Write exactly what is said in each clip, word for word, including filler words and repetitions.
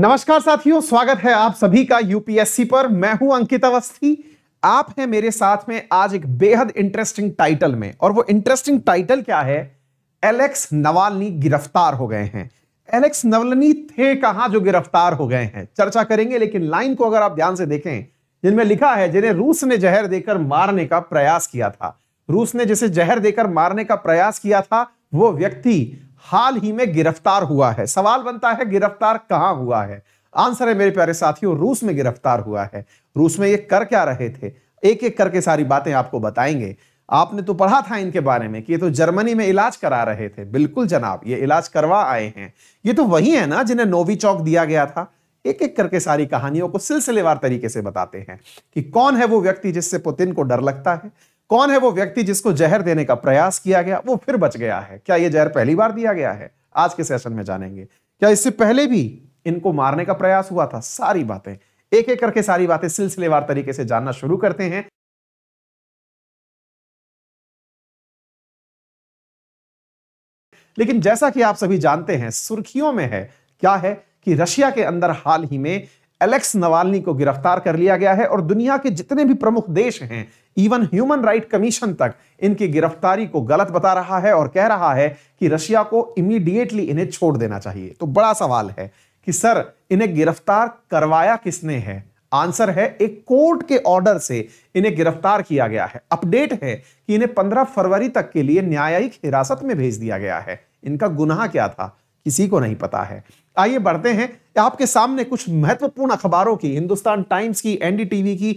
नमस्कार साथियों, स्वागत है आप सभी का यूपीएससी पर। मैं हूं अंकित अवस्थी, आप हैं मेरे साथ में आज एक बेहद इंटरेस्टिंग टाइटल में। और वो इंटरेस्टिंग टाइटल क्या है? एलेक्स नवाल्नी गिरफ्तार हो गए हैं। एलेक्स नवाल्नी थे कहां जो गिरफ्तार हो गए हैं, चर्चा करेंगे। लेकिन लाइन को अगर आप ध्यान से देखें जिनमें लिखा है, जिन्हें रूस ने जहर देकर मारने का प्रयास किया था, रूस ने जिसे जहर देकर मारने का प्रयास किया था वो व्यक्ति हाल ही में गिरफ्तार हुआ है। सवाल बनता है गिरफ्तार कहां हुआ है? आंसर है मेरे प्यारे साथियों, रूस में गिरफ्तार हुआ है। रूस में ये कर क्या रहे थे, एक एक करके सारी बातें आपको बताएंगे। आपने तो पढ़ा था इनके बारे में कि ये तो जर्मनी में इलाज करा रहे थे। बिल्कुल जनाब, ये इलाज करवा आए हैं। ये तो वही है ना जिन्हें नोविचॉक दिया गया था। एक एक करके सारी कहानियों को सिलसिलेवार तरीके से बताते हैं कि कौन है वो व्यक्ति जिससे पुतिन को डर लगता है, कौन है वो व्यक्ति जिसको जहर देने का प्रयास किया गया वो फिर बच गया है, क्या ये जहर पहली बार दिया गया है, आज के सेशन में जानेंगे। क्या इससे पहले भी इनको मारने का प्रयास हुआ था? सारी बातें, एक एक करके सारी बातें सिलसिलेवार तरीके से जानना शुरू करते हैं। लेकिन जैसा कि आप सभी जानते हैं, सुर्खियों में है क्या है कि रशिया के अंदर हाल ही में एलेक्स नवाल्नी को गिरफ्तार कर लिया गया है। और दुनिया के जितने भी प्रमुख देश हैं, इवन ह्यूमन राइट कमीशन तक इनकी गिरफ्तारी को गलत बता रहा है और कह रहा है कि रशिया को इमीडिएटली इन्हें छोड़ देना चाहिए। तो बड़ा सवाल है कि सर इन्हें गिरफ्तार करवाया किसने है? आंसर है एक कोर्ट के ऑर्डर से इन्हें गिरफ्तार किया गया है। अपडेट है कि इन्हें पंद्रह फरवरी तक के लिए न्यायिक हिरासत में भेज दिया गया है। इनका गुनाह क्या था किसी को नहीं पता है। आइए बढ़ते हैं, आपके सामने कुछ महत्वपूर्ण अखबारों की, हिंदुस्तान टाइम्स की, एनडीटीवी की,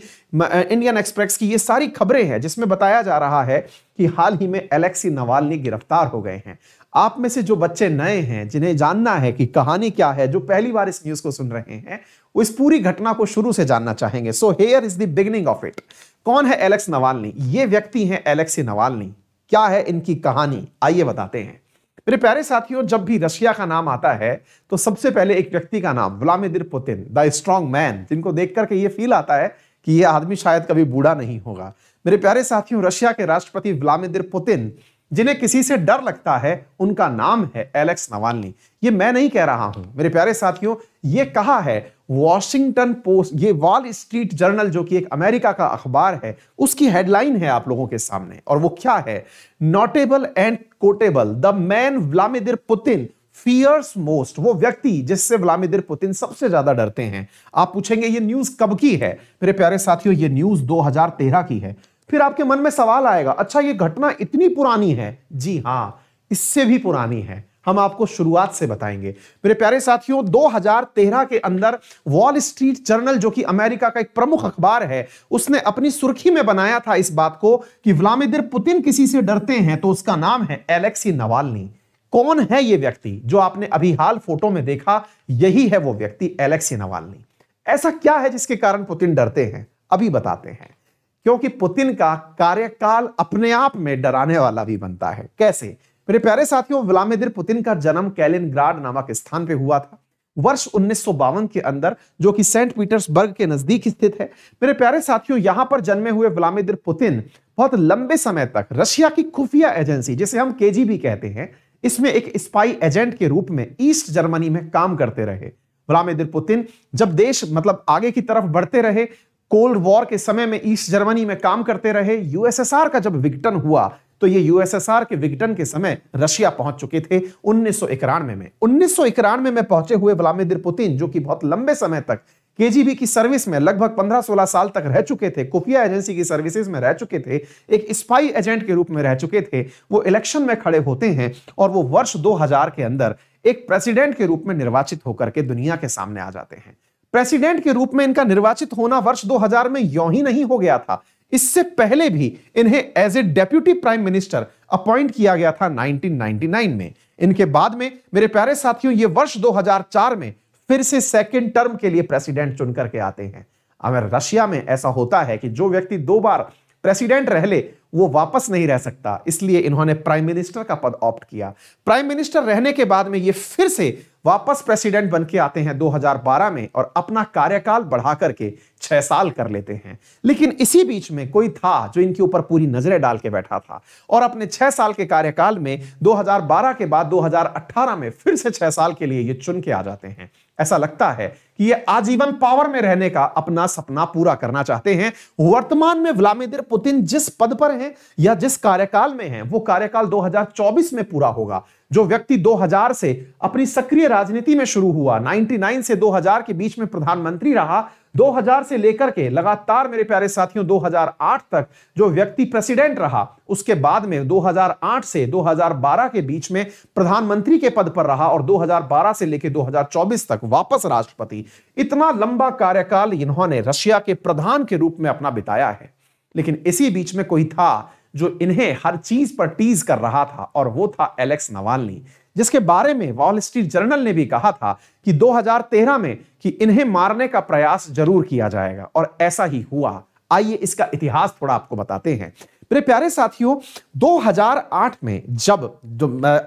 इंडियन एक्सप्रेस की, ये सारी खबरें हैं जिसमें बताया जा रहा है कि हाल ही में एलेक्सी नवाल्नी गिरफ्तार हो गए हैं। आप में से जो बच्चे नए हैं, जिन्हें जानना है कि कहानी क्या है, जो पहली बार इस न्यूज को सुन रहे हैं, वो इस पूरी घटना को शुरू से जानना चाहेंगे। So here is the beginning of it. कौन है एलेक्स नवाल्नी? ये व्यक्ति है एलेक्सी नवाल्नी। क्या है इनकी कहानी, आइए बताते हैं। मेरे प्यारे साथियों, जब भी रशिया का नाम आता है तो सबसे पहले एक व्यक्ति का नाम, Vladimir Putin, the strong man, जिनको देख करके ये फील आता है कि ये आदमी शायद कभी बूढ़ा नहीं होगा। मेरे प्यारे साथियों, रशिया के राष्ट्रपति व्लादिमीर पुतिन, जिन्हें किसी से डर लगता है, उनका नाम है एलेक्स नवाल्नी। ये मैं नहीं कह रहा हूं मेरे प्यारे साथियों, ये कहा है वॉशिंगटन पोस्ट, ये वॉल स्ट्रीट जर्नल जो कि एक अमेरिका का अखबार है, उसकी हेडलाइन है आप लोगों के सामने। और वो क्या है? Notable and quotable, the man Vladimir Putin fears most, वो व्यक्ति जिससे व्लादिमीर पुतिन सबसे ज्यादा डरते हैं। आप पूछेंगे ये न्यूज कब की है? मेरे प्यारे साथियों, ये न्यूज दो हजार तेरह की है। फिर आपके मन में सवाल आएगा, अच्छा ये घटना इतनी पुरानी है? जी हां, इससे भी पुरानी है। हम आपको शुरुआत से बताएंगे। मेरे प्यारे साथियों, दो हजार तेरह के अंदर वॉल स्ट्रीट जर्नल जो कि अमेरिका का एक प्रमुख अखबार है, उसने अपनी सुर्खी में बनाया था इस बात को कि व्लादिमीर पुतिन किसी से डरते हैं तो उसका नाम है एलेक्सी नवाल्नी। कौन है ये व्यक्ति जो आपने अभी हाल फोटो में देखा? यही है वो व्यक्ति, एलेक्सी नवाल्नी। ऐसा क्या है जिसके कारण पुतिन डरते हैं? अभी बताते हैं। क्योंकि पुतिन का कार्यकाल अपने आप में डराने वाला भी बनता है। कैसे? मेरे प्यारे साथियों, व्लादिमीर पुतिन का जन्म कैलिनग्राड नामक स्थान पे हुआ था वर्ष उन्नीस सौ बावन के अंदर, जो कि सेंट पीटर्सबर्ग के नजदीक स्थित है। मेरे प्यारे साथियों, यहां पर जन्मे हुए व्लादिमीर पुतिन बहुत लंबे समय तक रशिया की खुफिया एजेंसी, जिसे हम केजीबी कहते हैं, इसमें एक स्पाई एजेंट के रूप में ईस्ट जर्मनी में काम करते रहे। व्लादिमीर पुतिन जब देश मतलब आगे की तरफ बढ़ते रहे, कोल्ड वॉर के समय में ईस्ट जर्मनी में काम करते रहे, यूएसएसआर का जब विघटन हुआ तो ये यूएसएसआर के विघटन के समय रशिया पहुंच चुके थे उन्नीस सौ इक्यानवे में। उन्नीस सौ इक्यानवे में पहुंचे हुए व्लादिमीर पुतिन, जो कि बहुत लंबे समय तक केजीबी की सर्विस में लगभग पंद्रह सोलह साल तक रह चुके थे, खुफिया एजेंसी की सर्विसेज में रह चुके थे, एक स्पाई एजेंट के रूप में रह चुके थे, वो इलेक्शन में खड़े होते हैं और वो वर्ष दो हजार के अंदर एक प्रेसिडेंट के रूप में निर्वाचित होकर के दुनिया के सामने आ जाते हैं। प्रेसिडेंट के रूप में इनका निर्वाचित होना वर्ष दो हजार में यों ही नहीं हो गया था। इससे पहले भी इन्हें as a deputy prime minister appoint किया गया था उन्नीस सौ निन्यानवे में। इनके बाद में मेरे प्यारे साथियों, ये वर्ष दो हजार चार में फिर से सेकंड टर्म के लिए प्रेसिडेंट चुन करके आते हैं। अगर रशिया में ऐसा होता है कि जो व्यक्ति दो बार प्रेसिडेंट रह ले वो वापस नहीं रह सकता, इसलिए इन्होंने प्राइम मिनिस्टर का पद ऑप्ट किया। प्राइम मिनिस्टर रहने के बाद में ये फिर से वापस प्रेसिडेंट बन के आते हैं दो हज़ार बारह में और अपना कार्यकाल बढ़ा करके छह साल कर लेते हैं। लेकिन इसी बीच में कोई था जो इनके ऊपर पूरी नजरें डाल के बैठा था और अपने छह साल के कार्यकाल में दो हज़ार बारह के बाद दो हज़ार अठारह में फिर से छह साल के लिए ये चुन के आ जाते हैं। ऐसा लगता है कि ये आजीवन पावर में रहने का अपना सपना पूरा करना चाहते हैं। वर्तमान में व्लादिमीर पुतिन जिस पद पर हैं या जिस कार्यकाल में हैं, वो कार्यकाल दो हज़ार चौबीस में पूरा होगा। जो व्यक्ति दो हज़ार से अपनी सक्रिय राजनीति में शुरू हुआ, निन्यानवे से दो हज़ार के बीच में प्रधानमंत्री रहा, दो हज़ार से लेकर के लगातार मेरे प्यारे साथियों दो हज़ार आठ तक जो व्यक्ति प्रेसिडेंट रहा, उसके बाद में दो हज़ार आठ से दो हज़ार बारह के बीच में प्रधानमंत्री के पद पर रहा और दो हज़ार बारह से लेकर दो हज़ार चौबीस तक वापस राष्ट्रपति। इतना लंबा कार्यकाल इन्होंने रशिया के प्रधान के रूप में अपना बिताया है। लेकिन इसी बीच में कोई था जो इन्हें हर चीज पर टीज कर रहा था और वो था एलेक्स नावाल्नी, जिसके बारे में वॉल स्ट्रीट जर्नल ने भी कहा था कि दो हज़ार तेरह में कि इन्हें मारने का प्रयास जरूर किया जाएगा और ऐसा ही हुआ। आइए इसका इतिहास थोड़ा आपको बताते हैं। मेरे प्यारे साथियों दो हज़ार आठ में जब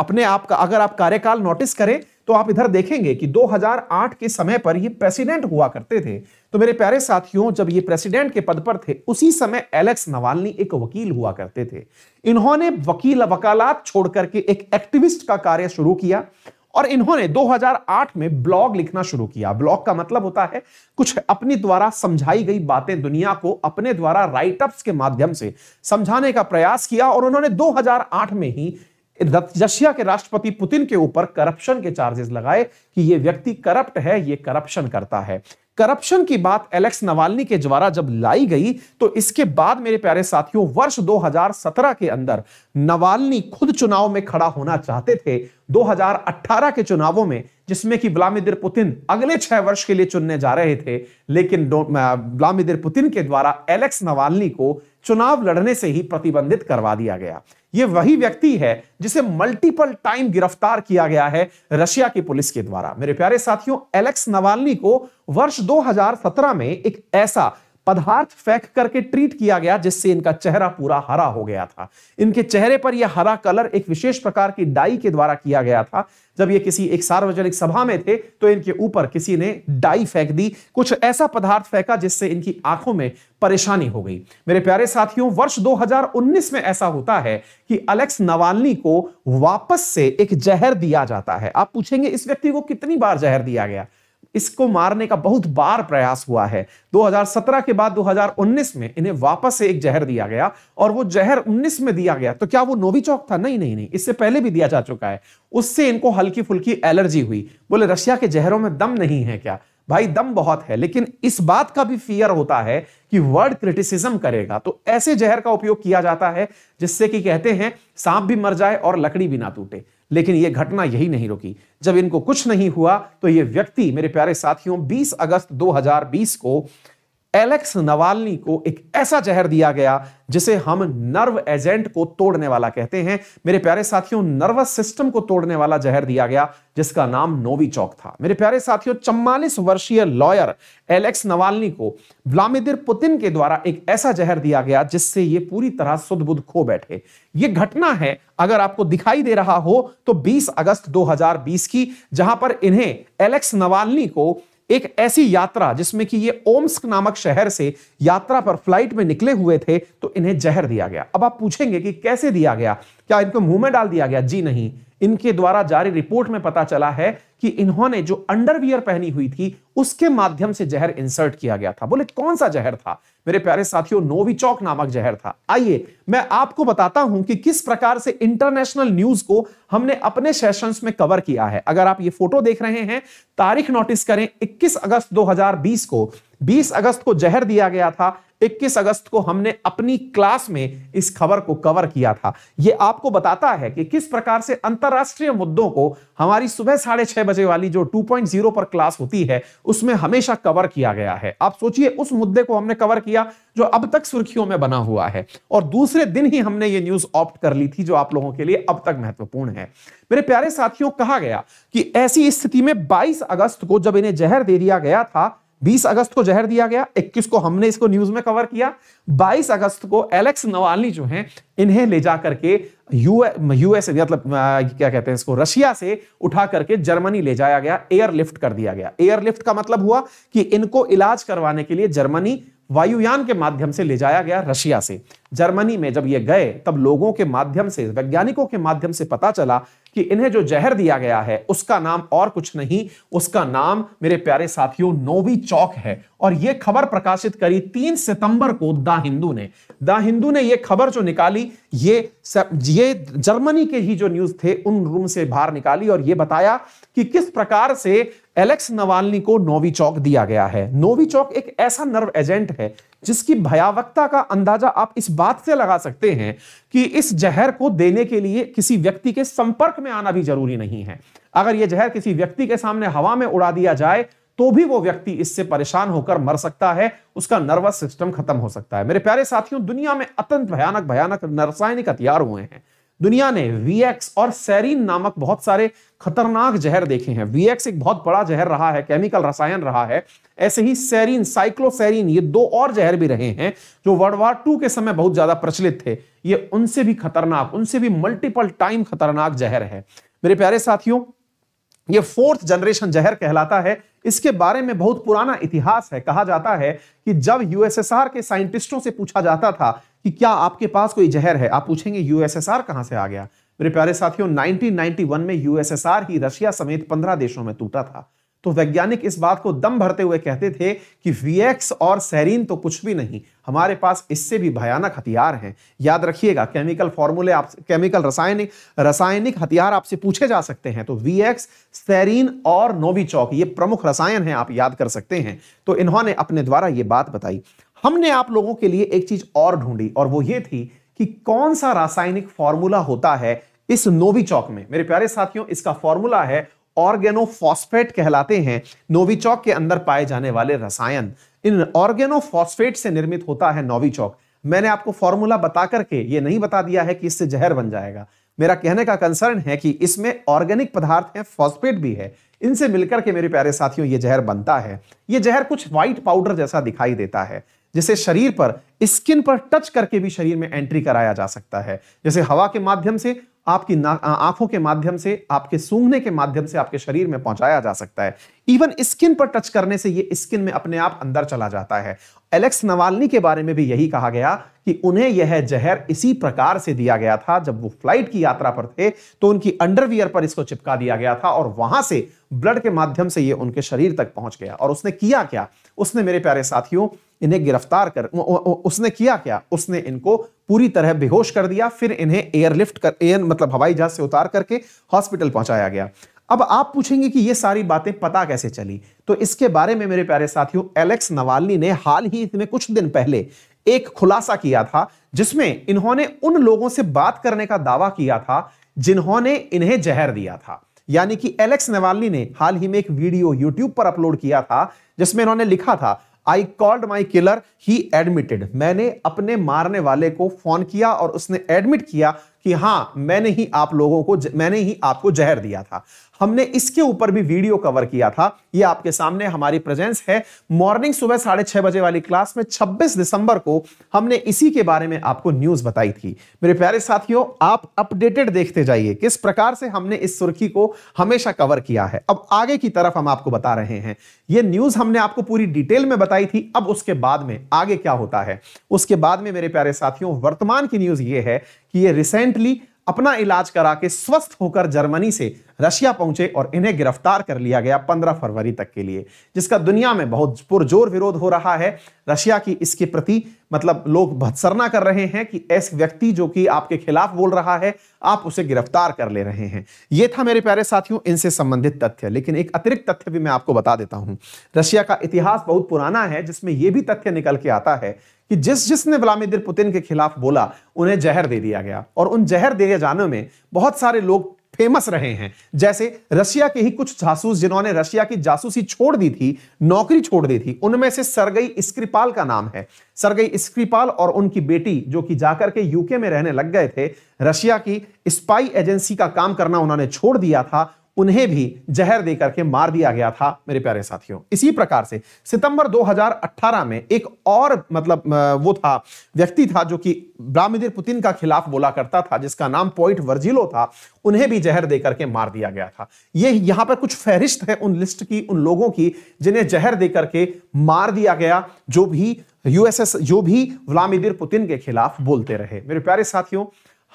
अपने आप का अगर आप कार्यकाल नोटिस करें तो आप इधर देखेंगे कि दो हज़ार आठ के समय पर ये प्रेसिडेंट हुआ करते थे। तो मेरे प्यारे साथियों जब ये प्रेसिडेंट के पद पर थे उसी समय एलेक्स नावाल्नी एक वकील हुआ करते थे। इन्होंने वकील वकालत छोड़ करके एक, एक एक्टिविस्ट का कार्य शुरू किया और इन्होंने दो हज़ार आठ में ब्लॉग लिखना शुरू किया। ब्लॉग का मतलब होता है कुछ अपनी द्वारा समझाई गई बातें दुनिया को अपने द्वारा राइटअप्स के माध्यम से समझाने का प्रयास किया और उन्होंने दो हज़ार आठ में ही रशिया के राष्ट्रपति पुतिन के ऊपर करप्शन के चार्जेस लगाए कि यह व्यक्ति करप्ट है, यह करप्शन करता है। करप्शन की बात एलेक्स नावाल्नी के द्वारा जब लाई गई तो इसके बाद मेरे प्यारे साथियों वर्ष दो हज़ार सत्रह के अंदर नावाल्नी खुद चुनाव में खड़ा होना चाहते थे दो हज़ार अठारह के चुनावों में, जिसमें कि व्लादिमीर पुतिन अगले छह वर्ष के लिए चुनने जा रहे थे। लेकिन व्लादिमीर पुतिन के द्वारा एलेक्स नावाल्नी को चुनाव लड़ने से ही प्रतिबंधित करवा दिया गया। ये वही व्यक्ति है जिसे मल्टीपल टाइम गिरफ्तार किया गया है रशिया की पुलिस के द्वारा। मेरे प्यारे साथियों एलेक्स नावाल्नी को वर्ष दो हज़ार सत्रह में एक ऐसा पदार्थ फेंक करके ट्रीट किया गया जिससे इनका चेहरा पूरा हरा हो गया था। इनके चेहरे पर यह हरा कलर एक विशेष प्रकार की डाई के द्वारा किया गया था। जब ये किसी एक सार्वजनिक सभा में थे तो इनके ऊपर किसी ने डाई फेंक दी, कुछ ऐसा पदार्थ फेंका जिससे इनकी आंखों में परेशानी हो गई। मेरे प्यारे साथियों वर्ष दो हज़ार उन्नीस में ऐसा होता है कि एलेक्स नावाल्नी को वापस से एक जहर दिया जाता है। आप पूछेंगे इस व्यक्ति को कितनी बार जहर दिया गया? इसको मारने का बहुत बार प्रयास हुआ है। दो हज़ार सत्रह के बाद दो हज़ार उन्नीस में इन्हें वापस से एक जहर दिया गया और वो जहर उन्नीस में दिया गया। तो क्या वो नोविचॉक था? नहीं नहीं नहीं, इससे पहले भी दिया जा चुका है। उससे इनको हल्की फुल्की एलर्जी हुई। बोले रशिया के जहरों में दम नहीं है क्या? भाई दम बहुत है, लेकिन इस बात का भी फियर होता है कि वर्ड क्रिटिसिज्म करेगा। तो ऐसे जहर का उपयोग किया जाता है जिससे कि कहते हैं सांप भी मर जाए और लकड़ी भी ना टूटे। लेकिन यह घटना यही नहीं रुकी। जब इनको कुछ नहीं हुआ तो यह व्यक्ति मेरे प्यारे साथियों बीस अगस्त दो हज़ार बीस को एलेक्स नावाल्नी को एक ऐसा जहर दिया गया जिसे हम नर्व एजेंट को तोड़ने वाला कहते हैं। मेरे प्यारे साथियों नर्वस सिस्टम को तोड़ने वाला जहर दिया गया जिसका नाम नोविचॉक था। मेरे प्यारे साथियों चौवालीस वर्षीय लॉयर एलेक्स नावाल्नी को व्लादिमीर पुतिन के द्वारा एक ऐसा जहर दिया गया जिससे ये पूरी तरह सुध-बुध खो बैठे। ये घटना है, अगर आपको दिखाई दे रहा हो तो बीस अगस्त दो हज़ार बीस की, जहां पर इन्हें एलेक्स नावाल्नी को एक ऐसी यात्रा जिसमें कि ये ओम्स्क नामक शहर से यात्रा पर फ्लाइट में निकले हुए थे तो इन्हें जहर दिया गया। अब आप पूछेंगे कि कैसे दिया गया? क्या इनको मुंह में डाल दिया गया? जी नहीं, इनके द्वारा जारी रिपोर्ट में पता चला है कि इन्होंने जो अंडरवियर पहनी हुई थी उसके माध्यम से जहर इंसर्ट किया गया था। बोले कौन सा जहर था? मेरे प्यारे साथियों नोविचॉक नामक जहर था। आइए मैं आपको बताता हूं कि किस प्रकार से इंटरनेशनल न्यूज को हमने अपने सेशंस में कवर किया है। अगर आप ये फोटो देख रहे हैं, तारीख नोटिस करें इक्कीस अगस्त दो हज़ार बीस को। बीस अगस्त को जहर दिया गया था, इक्कीस अगस्त को हमने अपनी क्लास में इस खबर को कवर किया था। यह आपको बताता है कि किस प्रकार से अंतरराष्ट्रीय मुद्दों को हमारी सुबह साढ़े छह बजे वाली जो टू पॉइंट ज़ीरो पर क्लास होती है उसमें हमेशा कवर किया गया है। आप सोचिए उस मुद्दे को हमने कवर किया जो अब तक सुर्खियों में बना हुआ है और दूसरे दिन ही हमने ये न्यूज ऑप्ट कर ली थी जो आप लोगों के लिए अब तक महत्वपूर्ण है। मेरे प्यारे साथियों कहा गया कि ऐसी स्थिति में बाईस अगस्त को जब इन्हें जहर दे दिया गया था बीस अगस्त को जहर दिया गया, इक्कीस को हमने इसको न्यूज में कवर किया, बाईस अगस्त को एलेक्स नवाल्नी जो हैं इन्हें ले जा करके यूएस मतलब क्या कहते हैं इसको रशिया से उठा करके जर्मनी ले जाया गया, एयरलिफ्ट कर दिया गया। एयरलिफ्ट का मतलब हुआ कि इनको इलाज करवाने के लिए जर्मनी वायुयान के माध्यम से ले जाया गया रशिया से। जर्मनी में जब ये गए तब लोगों के माध्यम से, वैज्ञानिकों के माध्यम से पता चला कि इन्हें जो जहर दिया गया है उसका नाम और कुछ नहीं, उसका नाम मेरे प्यारे साथियों नोविचॉक है। और यह खबर प्रकाशित करी तीन सितंबर को द हिंदू ने। द हिंदू ने यह खबर जो निकाली ये ये जर्मनी के ही जो न्यूज थे उन रूम से बाहर निकाली और यह बताया कि किस प्रकार से एलेक्स नवाल्नी को नोविचॉक दिया गया है। नोविचॉक एक ऐसा नर्व एजेंट है जिसकी भयावहता का अंदाजा आप इस बात से लगा सकते हैं कि इस जहर को देने के लिए किसी व्यक्ति के संपर्क में आना भी जरूरी नहीं है। अगर यह जहर किसी व्यक्ति के सामने हवा में उड़ा दिया जाए तो भी वो व्यक्ति इससे परेशान होकर मर सकता है, उसका नर्वस सिस्टम खत्म हो सकता है। मेरे प्यारे साथियों, दुनिया में अत्यंत भयानक भयानक रासायनिक हथियार हुए हैं। दुनिया ने वी एक्स और सैरिन नामक बहुत सारे खतरनाक जहर देखे हैं। वी एक्स एक बहुत बड़ा जहर रहा है, केमिकल रसायन रहा है। ऐसे ही सैरिन, साइक्लोसैरिन, ये दो और जहर भी रहे हैं जो वर्ल्ड वार टू के समय बहुत ज्यादा प्रचलित थे। ये उनसे भी खतरनाक, उनसे भी मल्टीपल टाइम खतरनाक जहर है। मेरे प्यारे साथियों, ये फोर्थ जनरेशन जहर कहलाता है। इसके बारे में बहुत पुराना इतिहास है। कहा जाता है कि जब यूएसएसआर के साइंटिस्टों से पूछा जाता था कि क्या आपके पास कोई जहर है, आप पूछेंगे यूएसएसआर कहां से आ गया। मेरे प्यारे साथियों, उन्नीस सौ इक्यानवे में यूएसएसआर ही रशिया समेत पंद्रह देशों में टूटा था, तो वैज्ञानिक इस बात को दम भरते हुए कहते थे कि वी एक्स और सैरिन तो कुछ भी नहीं, हमारे पास इससे भी भयानक हथियार हैं। याद रखिएगा, केमिकल फॉर्मूले आप केमिकल रासायनिक रासायनिक हथियार आपसे पूछे जा सकते हैं। तो वी एक्स, सैरिन और नोविचॉक ये प्रमुख रसायन हैं, आप याद कर सकते हैं। तो इन्होंने अपने द्वारा ये बात बताई। हमने आप लोगों के लिए एक चीज और ढूंढी और वो ये थी कि कौन सा रासायनिक फॉर्मूला होता है इस नोविचॉक में। मेरे प्यारे साथियों, इसका फॉर्मूला है ऑर्गेनोफॉस्फेट कहलाते हैं नोविचॉक के अंदर पाए जाने वाले रसायन। इन ऑर्गेनोफॉस्फेट से निर्मित होता है नोविचॉक। मैंने आपको फॉर्मूला बता करके ये नहीं बता दिया है कि इससे जहर बन जाएगा। मेरा कहने का कंसर्न है कि इसमें ऑर्गेनिक पदार्थ है, फॉस्फेट भी है, इनसे मिलकर के मेरे प्यारे साथियों ये जहर बनता है। ये जहर कुछ व्हाइट पाउडर जैसा दिखाई देता है जिसे शरीर पर, स्किन पर टच करके भी शरीर में एंट्री कराया जा सकता है। जैसे हवा के माध्यम से, आपकी आंखों के माध्यम से, आपके सूंघने के माध्यम से आपके शरीर में पहुंचाया जा सकता है। इवन स्किन पर टच करने से ये स्किन में अपने आप अंदर चला जाता है। एलेक्स नवाल्नी के बारे में भी यही कहा गया कि उन्हें यह जहर इसी प्रकार से दिया गया था। जब वो फ्लाइट की यात्रा पर थे तो उनकी अंडरवियर पर इसको चिपका दिया गया था और वहां से ब्लड के माध्यम से ये उनके शरीर तक पहुंच गया। और उसने किया क्या, उसने मेरे प्यारे साथियों इन्हें गिरफ्तार कर उसने किया क्या उसने इनको पूरी तरह बेहोश कर दिया। फिर इन्हें एयरलिफ्ट कर एयर मतलब हवाई जहाज से उतार करके हॉस्पिटल पहुंचाया गया। अब आप पूछेंगे कि ये सारी बातें पता कैसे चली, तो इसके बारे में मेरे प्यारे साथियों एलेक्स नवाल्नी ने हाल ही में कुछ दिन पहले एक खुलासा किया था जिसमें इन्होंने उन लोगों से बात करने का दावा किया था जिन्होंने इन्हें जहर दिया था। यानी कि एलेक्स नवाल्नी ने हाल ही में एक वीडियो यूट्यूब पर अपलोड किया था जिसमें इन्होंने लिखा था I called my killer he admitted, मैंने अपने मारने वाले को फोन किया और उसने एडमिट किया कि हाँ मैंने ही आप लोगों को मैंने ही आपको जहर दिया था। हमने इसके ऊपर भी वीडियो कवर किया था, ये आपके सामने हमारी प्रेजेंस है। मॉर्निंग सुबह साढ़े छह बजे वाली क्लास में छब्बीस दिसंबर को हमने इसी के बारे में आपको न्यूज बताई थी। मेरे प्यारे साथियों, आप अपडेटेड देखते जाइए किस प्रकार से हमने इस सुर्खी को हमेशा कवर किया है। अब आगे की तरफ हम आपको बता रहे हैं, ये न्यूज हमने आपको पूरी डिटेल में बताई थी। अब उसके बाद में आगे क्या होता है, उसके बाद में मेरे प्यारे साथियों वर्तमान की न्यूज ये है कि ये रिसेंटली अपना इलाज करा के स्वस्थ होकर जर्मनी से रशिया पहुंचे और इन्हें गिरफ्तार कर लिया गया पंद्रह फरवरी तक के लिए, जिसका दुनिया में बहुत पुरजोर विरोध हो रहा है। रशिया की इसके प्रति मतलब लोग भत्सरना कर रहे हैं कि ऐसे व्यक्ति जो कि आपके खिलाफ बोल रहा है आप उसे गिरफ्तार कर ले रहे हैं। यह था मेरे प्यारे साथियों इनसे संबंधित तथ्य। लेकिन एक अतिरिक्त तथ्य भी मैं आपको बता देता हूं। रशिया का इतिहास बहुत पुराना है जिसमें यह भी तथ्य निकल के आता है कि जिस जिसने व्लादिमीर पुतिन के खिलाफ बोला उन्हें जहर दे दिया गया और उन जहर दिए जाने में बहुत सारे लोग फेमस रहे हैं। जैसे रशिया के ही कुछ जासूस जिन्होंने रशिया की जासूसी छोड़ दी थी, नौकरी छोड़ दी थी, उनमें से सर्गेई स्क्रिपाल का नाम है। सर्गेई स्क्रिपाल और उनकी बेटी जो कि जाकर के यूके में रहने लग गए थे, रशिया की स्पाई एजेंसी का काम करना उन्होंने छोड़ दिया था। उन्हें भी जहर देकर के मार दिया गया था मेरे प्यारे साथियों। इसी प्रकार से सितंबर दो हज़ार अठारह में एक और मतलब वो था व्यक्ति था जो कि व्लादिमीर पुतिन का खिलाफ बोला करता था, जिसका नाम पॉइंट वर्जिलो था, उन्हें भी जहर देकर के मार दिया गया था। ये यहां पर कुछ फहरिस्त है उन लिस्ट की, उन लोगों की जिन्हें जहर देकर के मार दिया गया, जो भी यूएसएस जो भी व्लादिमीर पुतिन के खिलाफ बोलते रहे। मेरे प्यारे साथियों,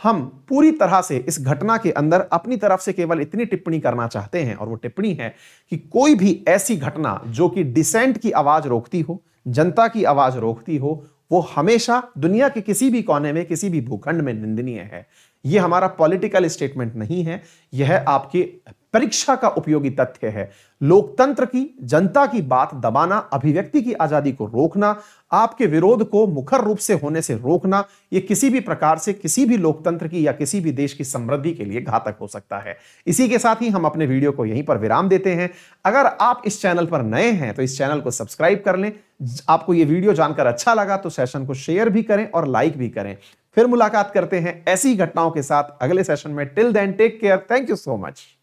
हम पूरी तरह से इस घटना के अंदर अपनी तरफ से केवल इतनी टिप्पणी करना चाहते हैं, और वो टिप्पणी है कि कोई भी ऐसी घटना जो कि डिसेंट की आवाज रोकती हो, जनता की आवाज रोकती हो, वो हमेशा दुनिया के किसी भी कोने में, किसी भी भूखंड में निंदनीय है। यह हमारा पॉलिटिकल स्टेटमेंट नहीं है, यह आपके परीक्षा का उपयोगी तथ्य है। लोकतंत्र की, जनता की बात दबाना, अभिव्यक्ति की आजादी को रोकना, आपके विरोध को मुखर रूप से होने से रोकना, यह किसी भी प्रकार से किसी भी लोकतंत्र की या किसी भी देश की समृद्धि के लिए घातक हो सकता है। इसी के साथ ही हम अपने वीडियो को यहीं पर विराम देते हैं। अगर आप इस चैनल पर नए हैं तो इस चैनल को सब्सक्राइब कर लें। आपको यह वीडियो जानकर अच्छा लगा तो सेशन को शेयर भी करें और लाइक भी करें। फिर मुलाकात करते हैं ऐसी घटनाओं के साथ अगले सेशन में। Till then take care, thank you so much.